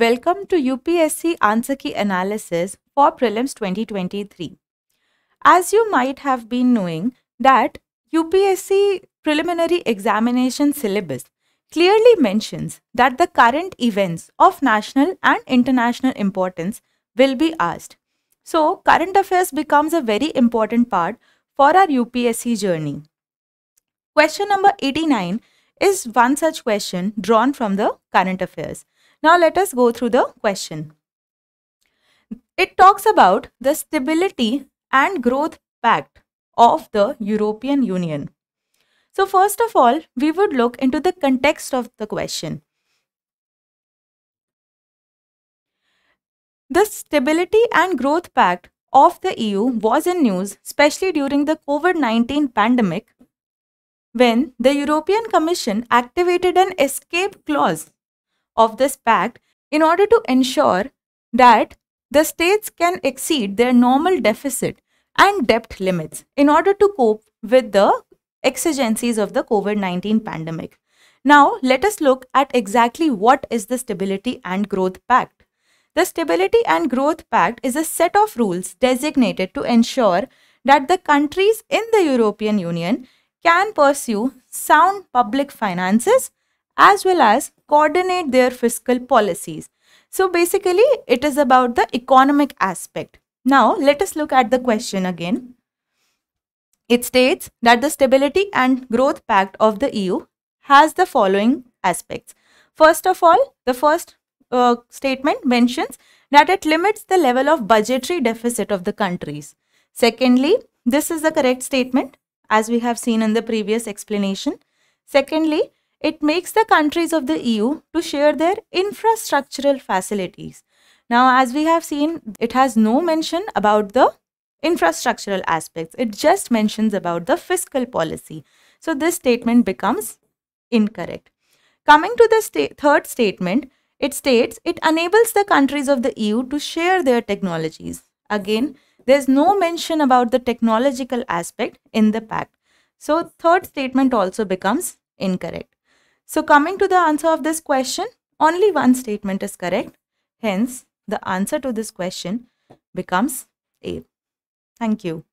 Welcome to UPSC Answer Key Analysis for Prelims 2023. As you might have been knowing that UPSC preliminary examination syllabus clearly mentions that the current events of national and international importance will be asked. So, current affairs becomes a very important part for our UPSC journey. Question number 89 is one such question drawn from the current affairs. Now let us go through the question. It talks about the Stability and Growth Pact of the European Union. So first of all, we would look into the context of the question. The Stability and Growth Pact of the EU was in news, especially during the COVID-19 pandemic, when the European Commission activated an escape clause of this pact in order to ensure that the states can exceed their normal deficit and debt limits in order to cope with the exigencies of the COVID-19 pandemic. Now, let us look at exactly what is the Stability and Growth Pact. The Stability and Growth Pact is a set of rules designated to ensure that the countries in the European Union can pursue sound public finances as well as coordinate their fiscal policies. So basically, it is about the economic aspect. Now, let us look at the question again. It states that the Stability and Growth Pact of the EU has the following aspects. First of all, the first statement mentions that it limits the level of budgetary deficit of the countries. Secondly, this is the correct statement as we have seen in the previous explanation. Secondly, it makes the countries of the EU to share their infrastructural facilities. Now, as we have seen, it has no mention about the infrastructural aspects. It just mentions about the fiscal policy. So, this statement becomes incorrect. Coming to the third statement, it states it enables the countries of the EU to share their technologies. Again, there is no mention about the technological aspect in the pact. So, third statement also becomes incorrect. So coming to the answer of this question, only one statement is correct. Hence, the answer to this question becomes A. Thank you.